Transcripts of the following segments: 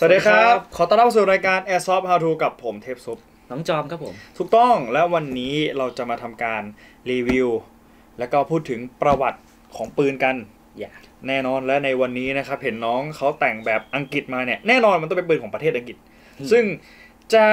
สวัสดีครับขอต้อนรับสู่รายการ Airsoft How To กับผมเทพซุปน้องจอมครับผมถูกต้องและวันนี้เราจะมาทำการรีวิวและก็พูดถึงประวัติของปืนกันแน่นอนและในวันนี้นะครับเห็นน้องเขาแต่งแบบอังกฤษมาเนี่ยแน่นอนมันต้องเป็นปืนของประเทศอังกฤษซึ่งจะ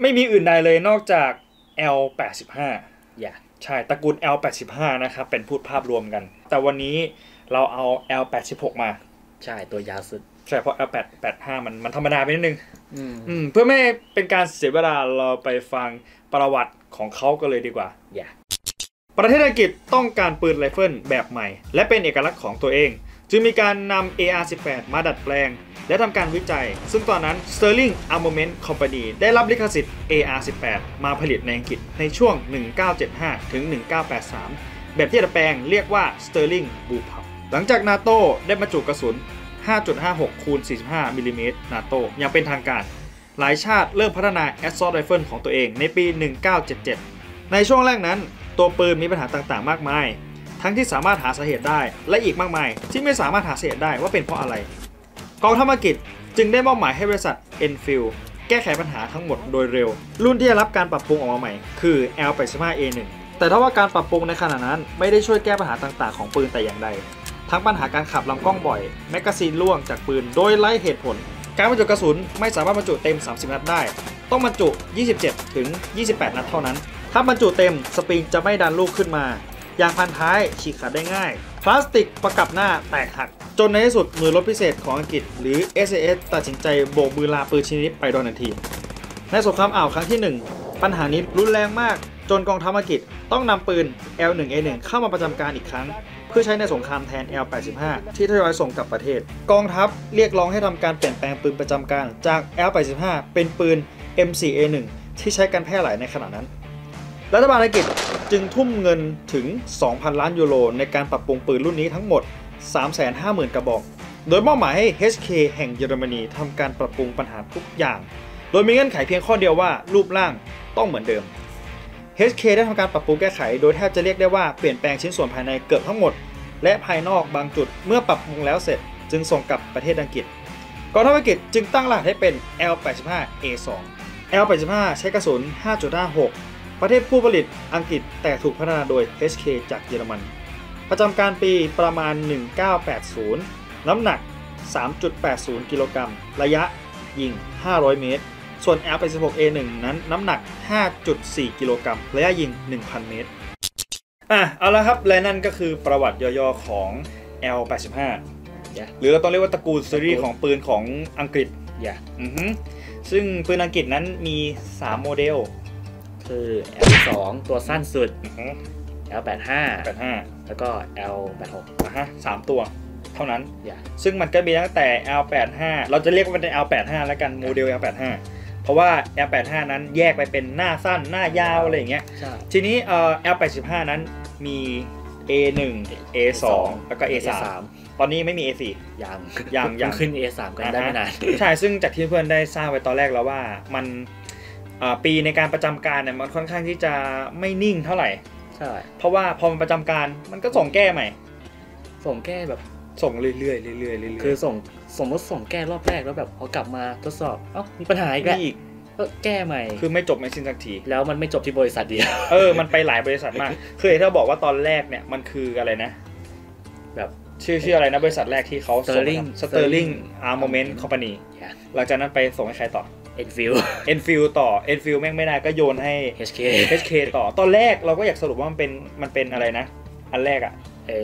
ไม่มีอื่นใดเลยนอกจาก L85 ใช่ตระกูล L85 นะครับเป็นพูดภาพรวมกันแต่วันนี้เราเอา L86 มาใช่ตัวยาวสุดใช่เพราะ L85 มันธรรมดาไปนิดนึงเพื่อไม่เป็นการเสียเวลาเราไปฟังประวัติของเขากันเลยดีกว่าประเทศอังกฤษต้องการปืนไรเฟิลแบบใหม่และเป็นเอกลักษณ์ของตัวเองจึงมีการนำ AR18 มาดัดแปลงและทำการวิจัยซึ่งตอนนั้น Sterling Armament Company ได้รับลิขสิทธิ์ AR18 มาผลิตในอังกฤษในช่วง 1975 ถึง 1983 แบบที่ดัดแปลงเรียกว่า Sterling Bupp หลังจาก NATO ได้บรรจุกระสุน 5.56 คูณ 45 มิลลิเมตร NATO อย่างเป็นทางการหลายชาติเริ่มพัฒนา Assault Rifle ของตัวเองในปี 1977 ในช่วงแรกนั้นตัวปืนมีปัญหาต่างๆมากมายทั้งที่สามารถหาสาเหตุได้และอีกมากมายที่ไม่สามารถหาสาเหตุได้ว่าเป็นเพราะอะไรกองทัพอังกฤษจึงได้มอบหมายให้บริษัท Enfield แก้ไขปัญหาทั้งหมดโดยเร็วรุ่นที่ได้รับการปรับปรุงออกมาใหม่คือ L85A1 แต่ถ้าว่าการปรับปรุงในขณะนั้นไม่ได้ช่วยแก้ปัญหาต่างๆของปืนแต่อย่างใดทั้งปัญหาการขับลำกล้องบ่อยแมกกาซีนล่วงจากปืนโดยไร้เหตุผลการบรรจุกระสุนไม่สามารถบรรจุเต็ม30นัดได้ต้องบรรจุ 27 ถึง 28 นัดเท่านั้นถ้าบรรจุเต็มสปริงจะไม่ดันลูกขึ้นมายางพันท้ายฉีกขาดได้ง่ายพลาสติกประกับหน้าแตกหักจนในที่สุดหน่วยรบพิเศษของอังกฤษหรือ SAS ตัดสินใจโบกมือลาปืนชนิดไปโดยทันทีในสงครามอ่าวครั้งที่ 1ปัญหานี้รุนแรงมากจนกองทัพอังกฤษต้องนำปืน L1A1 เข้ามาประจำการอีกครั้งเพื่อใช้ในสงครามแทน L85 ที่ทยอยส่งกลับประเทศกองทัพเรียกร้องให้ทำการเปลี่ยนแปลงปืนประจำการจาก L85 เป็นปืน M4A1 ที่ใช้กันแพร่หลายในขณะนั้นรัฐบาลอังกฤษจึงทุ่มเงินถึง 2,000 ล้านยูโรในการปรับปรุงปืนรุ่นนี้ทั้งหมด 350,000 กระบอกโดยมอบหมายให้ HK แห่งเยอรมนีทำการปรับปรุงปัญหาทุกอย่างโดยมีเงื่อนไขเพียงข้อเดียวว่ารูปร่างต้องเหมือนเดิม HK ได้ทำการปรับปรุงแก้ไขโดยแทบจะเรียกได้ว่าเปลี่ยนแปลงชิ้นส่วนภายในเกือบทั้งหมดและภายนอกบางจุดเมื่อปรับปรุงแล้วเสร็จจึงส่งกลับประเทศอังกฤษกองทัพอังกฤษจึงตั้งรหัสให้เป็น L85A2 L85 ใช้กระสุน 5.56ประเทศผู้ผลิตอังกฤษแต่ถูกพัฒนาโดย HK จากเยอรมันประจำการปีประมาณ 1980 น้ำหนัก 3.80 กิโลกรัมระยะยิง 500 เมตรส่วน L86A1 นั้นน้ำหนัก 5.4 กิโลกรัมระยะยิง 1,000 เมตรเอาละครับและนั่นก็คือประวัติย่อๆของ L85 หรือเราต้องเรียกว่าตระกูลซีรีส์ของปืนของอังกฤษซึ่งปืนอังกฤษนั้นมี 3 โมเดลคือ L2 ตัวสั้นสุด L85 แล้วก็ L86 3 ตัวเท่านั้นซึ่งมันก็มีตั้งแต่ L85 เราจะเรียกว่าเป็น L85 แล้วกันโมเดล L85 เพราะว่า L85 นั้นแยกไปเป็นหน้าสั้นหน้ายาวอะไรอย่างเงี้ยทีนี้ L85 นั้นมี A1 A2 แล้วก็ A3 ตอนนี้ไม่มี A4 ยังขึ้น A3 กันได้ไม่นานใช่ซึ่งจากที่เพื่อนได้ทราบไว้ตอนแรกแล้วว่ามันปีในการประจำการเนี่ยมันค่อนข้างที่จะไม่นิ่งเท่าไหร่ใช่เพราะว่าพอมันประจำการมันก็ส่งแก้ใหม่ส่งแก้แบบส่งเรื่อยๆเรื่อยๆเรื่อยๆคือส่งสมมติส่งแก้รอบแรกแล้วแบบพอกลับมาทดสอบเอ้ามีปัญหาอีกแล้วก็แก้ใหม่คือไม่จบไม่สิ้นสักทีแล้วมันไม่จบที่บริษัทเดียวมันไปหลายบริษัทมากคือไอ้ที่เราบอกว่าตอนแรกเนี่ยมันคืออะไรนะแบบชื่ออะไรนะบริษัทแรกที่เขาส่ง Sterling Armament Company หลังจากนั้นไปส่งให้ใครต่อEnfield ต่อ Enfield แม่งไม่ได้ก็โยนให้ HK ต่อตอนแรกเราก็อยากสรุปว่ามันเป็นอะไรนะอันแรกอะ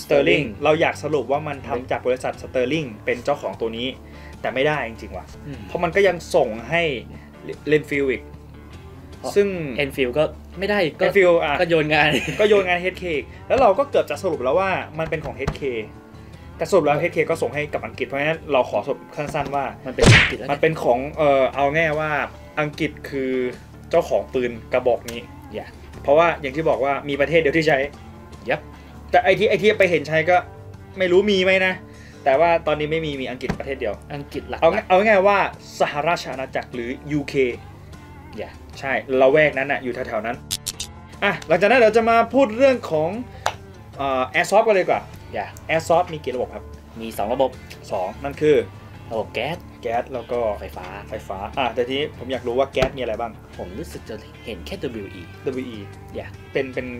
Sterling เราอยากสรุปว่ามันทำจากบริษัท Sterling เป็นเจ้าของตัวนี้แต่ไม่ได้จริงๆว่ะเพราะมันก็ยังส่งให้ Enfield อีกซึ่ง Enfield ก็ไม่ได้ก็โยนงาน HK แล้วเราก็เกือบจะสรุปแล้วว่ามันเป็นของ HKแต่สรุปแล้ว HK ก็ส่งให้กับอังกฤษเพราะฉะนั้นเราขอสรุปสั้นๆว่ามันเป็นอังกฤษมันเป็นของเอาง่ายว่าอังกฤษคือเจ้าของปืนกระบอกนี้เพราะว่าอย่างที่บอกว่ามีประเทศเดียวที่ใช้แต่ไอที่ไปเห็นใช้ก็ไม่รู้มีไหมนะแต่ว่าตอนนี้ไม่มีอังกฤษประเทศเดียวอังกฤษหลักเอาง่ายว่าสหราชอาณาจักรหรือ UK ใช่ละแวกนั้นนะอยู่แถวๆนั้นหลังจากนั้นเราจะมาพูดเรื่องของAirsoft กันเลยดีกว่าAirsoft มีกี่ระบบครับมี2 ระบบนั่นคือระบบแก๊ส แก๊สแล้วก็ไฟฟ้าแต่ทีนี้ผมอยากรู้ว่าแก๊สมีอะไรบ้างผมรู้สึกจะเห็นแค่ WE อย่าเ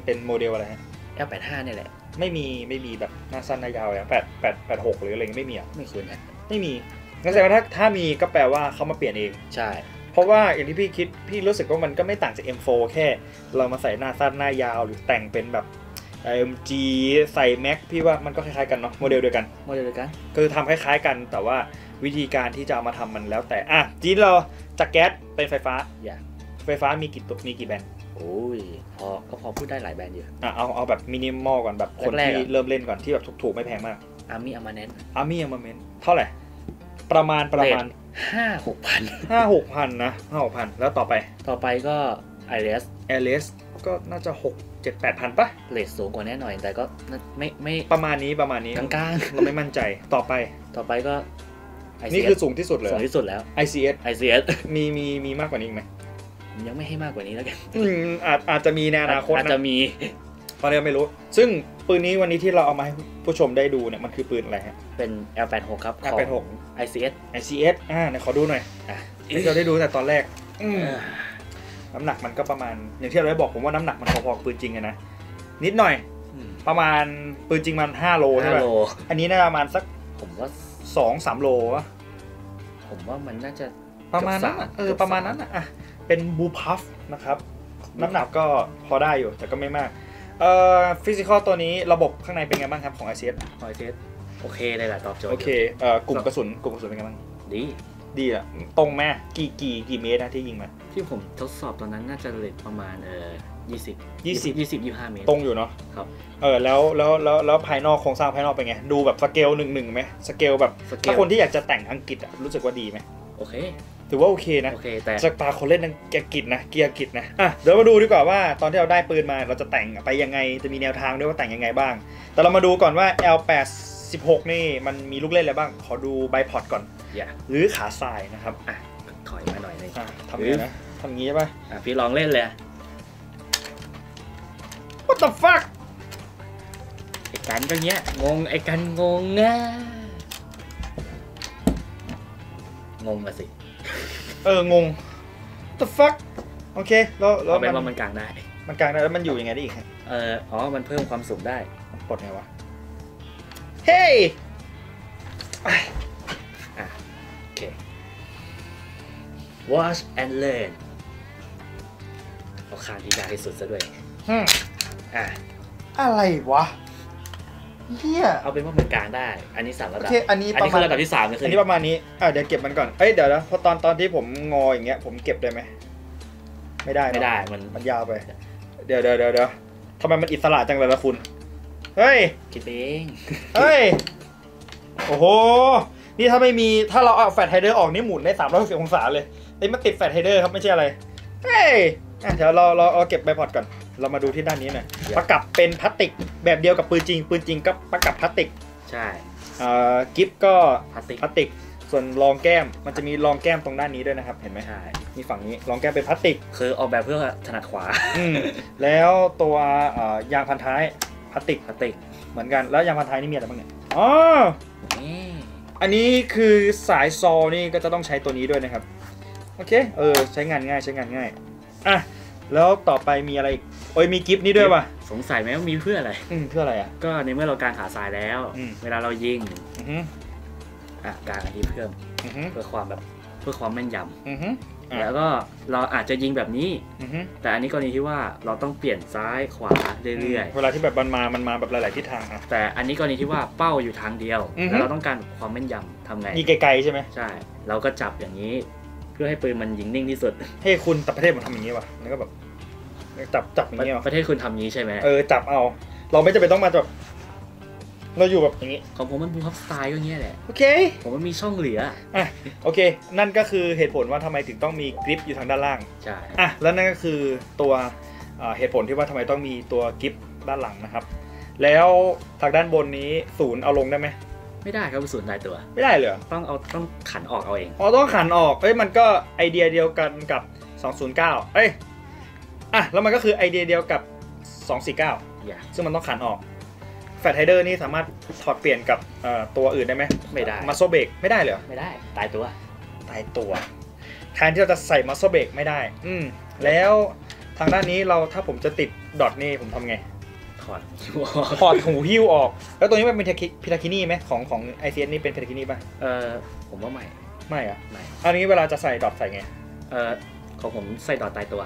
ป็นโมเดลอะไรฮะ L85 เนี่ยแหละไม่มีแบบหน้าสั้นหน้ายาวอย่าง886หรืออะไรไม่มีอ่ะไม่เคยนะไม่มีงั้นแสดงว่าถ้ามีก็แปลว่าเขามาเปลี่ยนเองใช่เพราะว่าอย่างที่พี่คิดพี่รู้สึกว่ามันก็ไม่ต่างจาก M4 แค่เรามาใส่หน้าสั้นหน้ายาวหรือแต่งเป็นแบบLMG ใส่แม็กพี่ว่ามันก็คล้ายๆกันเนาะโมเดลเดียวกันคือทำคล้ายๆกันแต่ว่าวิธีการที่จะเอามาทำมันแล้วแต่อ่ะจีนเราจากแก๊สเป็นไฟฟ้าไฟฟ้ามีกี่ตัวมีกี่แบรนด์โอ้ยพอพูดได้หลายแบรนด์เยอะอ่ะเอาแบบมินิมอลก่อนแบบคนที่เริ่มเล่นก่อนที่แบบถูกๆไม่แพงมาก Army Amanetเท่าไหร่ประมาณ 5-6,000 นะแล้วต่อไปก็ ICS ก็น่าจะ 6-8,000 ป่ะเรทสูงกว่าแน่นอนแต่ก็ไม่ประมาณนี้กลางๆเราไม่มั่นใจต่อไปก็นี่คือสูงที่สุดเลยสูงที่สุดแล้ว ICS มีมากกว่านี้ไหมยังไม่ให้มากกว่านี้แล้วกันอาจจะมีในอนาคตอาจจะมีตอนนี้ไม่รู้ซึ่งปืนนี้วันนี้ที่เราเอามาให้ผู้ชมได้ดูเนี่ยมันคือปืนอะไรฮะเป็น L86 ครับ L86 ICS เดี๋ยวขอดูหน่อยเราได้ดูแต่ตอนแรกน้ำหนักมันก็ประมาณอย่างที่เราได้บอกผมว่าน้ำหนักมันพอๆปืนจริงนะนิดหน่อยประมาณปืนจริงมัน5 โลใช่ไหมอันนี้น่าประมาณสักผมว่า 2-3 โลวะผมว่ามันน่าจะประมาณนั้นประมาณนั้นอ่ะเป็นบูพัฟนะครับน้ำหนักก็พอได้อยู่แต่ก็ไม่มากฟิสิกอลตัวนี้ระบบข้างในเป็นไงบ้างครับของ ICS โอเคเลยแหละตอบโจทย์โอเคกลุ่มกระสุนเป็นไงบ้างดีอ่ะตรงแม่กี่เมตรนะที่ยิงมาที่ผมทดสอบตอนนั้นน่าจะเลทประมาณ25 เมตรตรงอยู่เนาะครับแล้วภายนอกโครงสร้างภายนอกเป็นไงดูแบบสเกล1-1ไหมสเกลแบบถ้าคนที่อยากจะแต่งอังกฤษอ่ะรู้สึกว่าดีไหมโอเคถือว่าโอเคนะแต่จากปากคนเล่นเกียร์อังกฤษนะอ่ะเดี๋ยวมาดูดีกว่าว่าตอนที่เราได้ปืนมาเราจะแต่งไปยังไงจะมีแนวทางด้วยว่าแต่งยังไงบ้างแต่เรามาดูก่อนว่า L86 นี่มันมีลูกเล่นอะไรบ้างขอดูไบพอดก่อนหรือขาทรายนะครับอ่ะถอยมาหน่อยนึงทำงี้นะทำงี้ใช่ป่ะอ่ะพี่ลองเล่นเลย What the fuck ไอ้กันก็เงี้ยงงนะงงมาสิงง What the fuck โอเคแล้วมันกลางได้แล้วมันอยู่ยังไงได้อีกอ๋อมันเพิ่มความสูงได้ปลดไงวะเฮ้ยโอเค watch and learn เอาคานที่ยากที่สุดซะด้วยอะไรวะเนี่ยเอาเป็นว่ามันกลางได้อันนี้3ระดับอันนี้คือระดับที่3นะคืออันนี้ประมาณนี้เดี๋ยวเก็บมันก่อนเดี๋ยวนะพอตอนที่ผมงออย่างเงี้ยผมเก็บได้ไหมไม่ได้มันยาวไปเดี๋ยวทำไมมันอิสระจังเลยล่ะคุณเฮ้ยคิดเองโอ้โหนี่ถ้าไม่มีถ้าเราเอาแฟตไฮเดอร์ออกนี่หมุนได้360องศาเลยนี่มันติดแฟตไฮเดอร์ครับไม่ใช่อะไรเฮ้ยเดี๋ยวเราเก็บไบพอดก่อนเรามาดูที่ด้านนี้หน่อยประกับเป็นพลาสติกแบบเดียวกับปืนจริงก็ประกับพลาสติกใช่กิฟก็พลาสติกส่วนรองแก้มมันจะมีรองแก้มตรงด้านนี้ด้วยนะครับเห็นไหมใช่มีฝั่งนี้รองแก้มเป็นพลาสติกคือออกแบบเพื่อถนัดขวาแล้วตัวยางพันท้ายพลาสติกเหมือนกันแล้วยางพันท้ายนี่มีอะไรบ้างเนี่ยอ๋ออันนี้คือสายซอนี่ก็จะต้องใช้ตัวนี้ด้วยนะครับโอเคใช้งานง่ายอ่ะแล้วต่อไปมีอะไรอีกมีกิฟต์นี่ด้วยป่ะสงสัยไหมว่ามีเพื่ออะไรอ่ะก็ในเมื่อเราการขาทรายแล้วเวลาเรายิงการอันนี้เพิ่มเพื่อความแม่นยำแล้วก็เราอาจจะยิงแบบนี้แต่อันนี้กรณีที่ว่าเราต้องเปลี่ยนซ้ายขวาเรื่อยๆเวลาที่แบบมันมาแบบหลายๆทิศทางนะแต่อันนี้กรณีที่ว่าเป้าอยู่ทางเดียวแล้วเราต้องการความแม่นยำทำไงยิงไกลๆใช่ไหมใช่เราก็จับอย่างนี้เพื่อให้ปืนมันยิงนิ่งที่สุดเฮ้ยคุณแต่ประเทศมันทำอย่างนี้วะแล้วก็แบบจับอย่างนี้ประเทศคุณทำนี้ใช่ไหมจับเอาเราไม่จำเป็นต้องมาแบบเราอยู่แบบอย่างนี้ของผมมันบูทับสไตล์ก็เงี้ยแหละโอเคผมมันมีช่องเหลืออ่ะโอเคนั่นก็คือเหตุผลว่าทำไมถึงต้องมีกริปอยู่ทางด้านล่างใช่อ่ะแล้วนั่นก็คือตัวเหตุผลที่ว่าทำไมต้องมีตัวกริปด้านหลังนะครับแล้วทางด้านบนนี้ศูนย์เอาลงได้ไหมไม่ได้ครับศูนย์ลายตัวไม่ได้เลยต้องขันออกเอาเองต้องขันออกมันก็ไอเดียเดียวกันกับ209แล้วมันก็คือไอเดียเดียวกับ249ซึ่งมันต้องขันออกแฟตไฮเดอร์นี่สามารถถอดเปลี่ยนกับตัวอื่นได้ไหมไม่ได้มาโซเบกไม่ได้เลยไม่ได้ตายตัว ตายตัวแทนที่เราจะใส่มัสเบรกไม่ได้แล้วทางด้านนี้เราถ้าผมจะติดดอทนี่ผมทำไงถอดหูหิ้วออกแล้วตัวนี้มันเป็นพิทาคินี่ไหมของ ICS นี่เป็นพิทาคินี่ป่ะผมว่าไม่อ่ะไม่อันนี้เวลาจะใส่ดอทใส่ไงของผมใส่ดอทตายตัว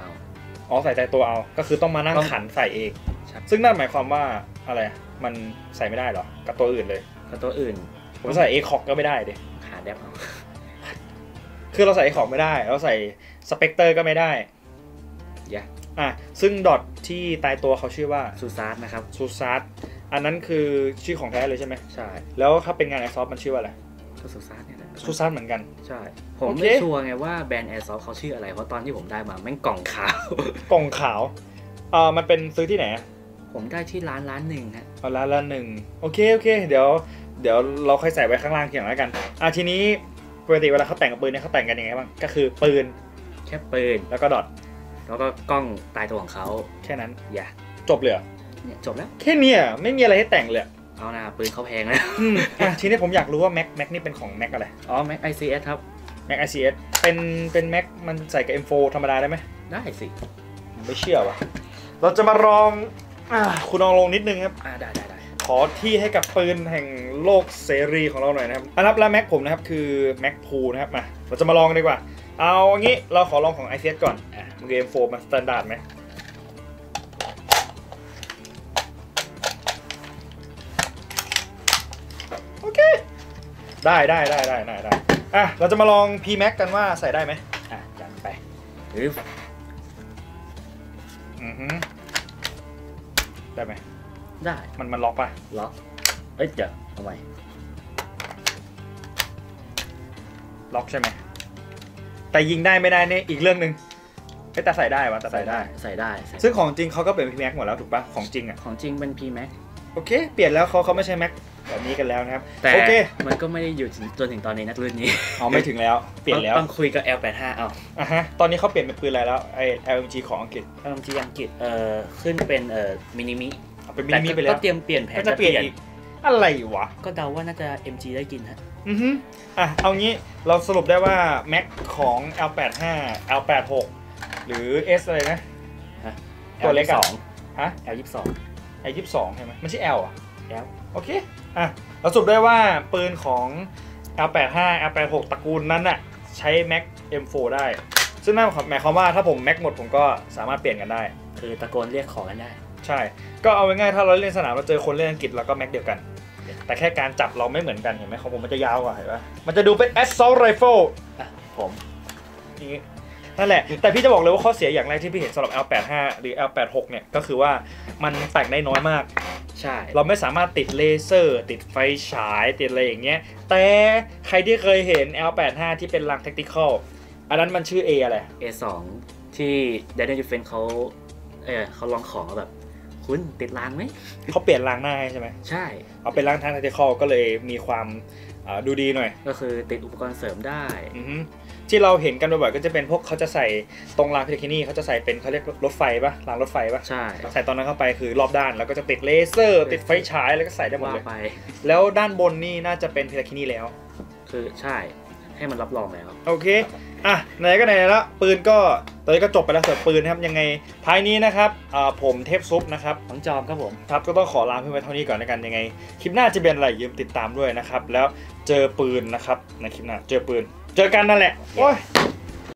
เอาใส่ตายตัวเอาก็คือต้องมานั่งขันใส่เองซึ่งนั่นหมายความว่าอะไรมันใส่ไม่ได้หรอกับตัวอื่นเลยกับตัวอื่นผมใส่เอคอกก็ไม่ได้ดิขาดแดบคือเราใส่เอคอกไม่ได้เราใส่สเปกเตอร์ก็ไม่ได้ซึ่งดอทที่ตายตัวเขาชื่อว่าซูซาร์นะครับซูซาร์อันนั้นคือชื่อของแท้เลยใช่ไหมใช่แล้วถ้าเป็นงาน Airsoft มันชื่อว่าอะไรซูซาร์เนี่ยซูซาร์เหมือนกันใช่ผมไม่ชัวร์ไงว่าแบรนด์ Airsoft เขาชื่ออะไรเพราะตอนที่ผมได้มาแม่งกล่องขาวมันเป็นซื้อที่ไหนผมได้ที่ร้านหนึ่งฮะร้านหนึ่งโอเคเดี๋ยวเราค่อยใส่ไว้ข้างล่างทีหลังแล้วกันทีนี้ปกติเวลาเขาแต่งกับปืนเนี่ยเขาแต่งกันยังไงบ้างก็คือปืนแค่ปืนแล้วก็ดอทแล้วก็กล้องตายตัวของเขาแค่นั้นอย่าจบเลยจบแล้วแค่นี้ไม่มีอะไรให้แต่งเลยเอานะปืนเขาแพงนะทีนี้ผมอยากรู้ว่าแม็กนี่เป็นของแม็กอะไรแม็ก ICS ครับแม็ก ICS เป็นแม็กมันใส่กับ M4 ธรรมดาได้ไหมได้สิผมไม่เชื่อว่ะเราจะมาลองคุณลองลงนิดนึงครับได้ขอที่ให้กับปืนแห่งโลกเสรีของเราหน่อยนะครับแล้วแม็กผมนะครับคือแม็กพูนะครับมาเราจะมาลองกันดีกว่าเอาอย่างนี้เราขอลองของ ICS ก่อนเกมโฟมันสแตนดาร์ดไหมโอเคได้เราจะมาลอง P Max กันว่าใส่ได้ไหมจัดไปได้ไหมได้มันล็อกป่ะล็อกเดี๋ยวเอาไว้ล็อกใช่ไหมแต่ยิงได้ไม่ได้นี่อีกเรื่องหนึ่งแต่ใส่ได้วะแต่ใส่ได้ซึ่งของจริงเขาก็เปลี่ยน P Max หมดแล้วถูกปะของจริงของจริงเป็น P Max โอเคเปลี่ยนแล้วเขาไม่ใช่ Max แบบนี้กันแล้วนะครับแต่มันก็ไม่ได้อยู่จนถึงตอนนี้นักรุ่นนี้ไม่ถึงแล้วเปลี่ยนแล้วต้องคุยกับ L85 เอาตอนนี้เขาเปลี่ยนเป็นปืนอะไรแล้วไอ้ LMG ของอังกฤษ LMG อังกฤษขึ้นเป็นมินิมิไปแล้วก็เตรียมเปลี่ยนแผนจะเปลี่ยนอีกอะไรวะก็เดาว่าน่าจะ MG ได้กินฮะเอางี้เราสรุปได้ว่า Max ของ L85 L86หรือ S อะไรนะตัวเล็ก2L22 L22 ใช่ไหมมันชื่อ L อ่ะ L โอเคเราสรุปได้ว่าปืนของ L85 L86 ตระกูลนั้นน่ะใช้ Mac M4 ได้ซึ่งนั่นหมายความว่าถ้าผม Mac หมดผมก็สามารถเปลี่ยนกันได้คือตะโกนเรียกของกันได้ใช่ก็เอาง่ายๆถ้าเราเล่นสนามเราเจอคนเล่นอังกฤษเราก็ Mac เดียวกันแต่แค่การจับเราไม่เหมือนกันเห็นไหมของผมมันจะยาวกว่าเห็นไหมมันจะดูเป็น Assault Rifle ผมนี่นั่นแหละแต่พี่จะบอกเลยว่าข้อเสียอย่างแรกที่พี่เห็นสำหรับ L85 หรือ L86 เนี่ยก็คือว่ามันแต่งได้น้อยมากใช่เราไม่สามารถติดเลเซอร์ติดไฟฉายติดอะไรอย่างเงี้ยแต่ใครที่เคยเห็น L85 ที่เป็นลัง tactical อันนั้นมันชื่อ A อะไร A2 ที่ Daniel Defense เขาลองของแบบคุณติดลังไหมเขาเปลี่ยนลังหน้าใช่ไหมใช่เอาเป็นลังทาง tactical ก็เลยมีความดูดีหน่อยก็คือติดอุปกรณ์เสริมได้ที่เราเห็นกันบ่อยๆก็จะเป็นพวกเขาจะใส่ตรงรางพิทาคินี่เขาจะใส่เป็นเขาเรียกรถไฟป่ะรางรถไฟป่ะใช่ใส่ตอนนั้นเข้าไปคือรอบด้านแล้วก็จะติดเลเซอร์ติดไฟฉายแล้วก็ใส่ได้หมดเลยแล้วด้านบนนี่น่าจะเป็นพิทาคินี่แล้วคือใช่ให้มันรับรองแล้วโอเคไหนก็ไหนแล้วปืนก็ตอนนี้ก็จบไปแล้วเสิร์ฟปืนนะครับยังไงท้ายนี้นะครับผมเทพซุปนะครับของจอมครับผมครับก็ต้องขอลาเพื่อนไว้เท่านี้ก่อนในการยังไงคลิปหน้าจะเป็นอะไรอย่าลืมติดตามด้วยนะครับแล้วเจอปืนนะครับในคลิปหน้าเจอปืนเจอกันนั่นแหละโอ้ย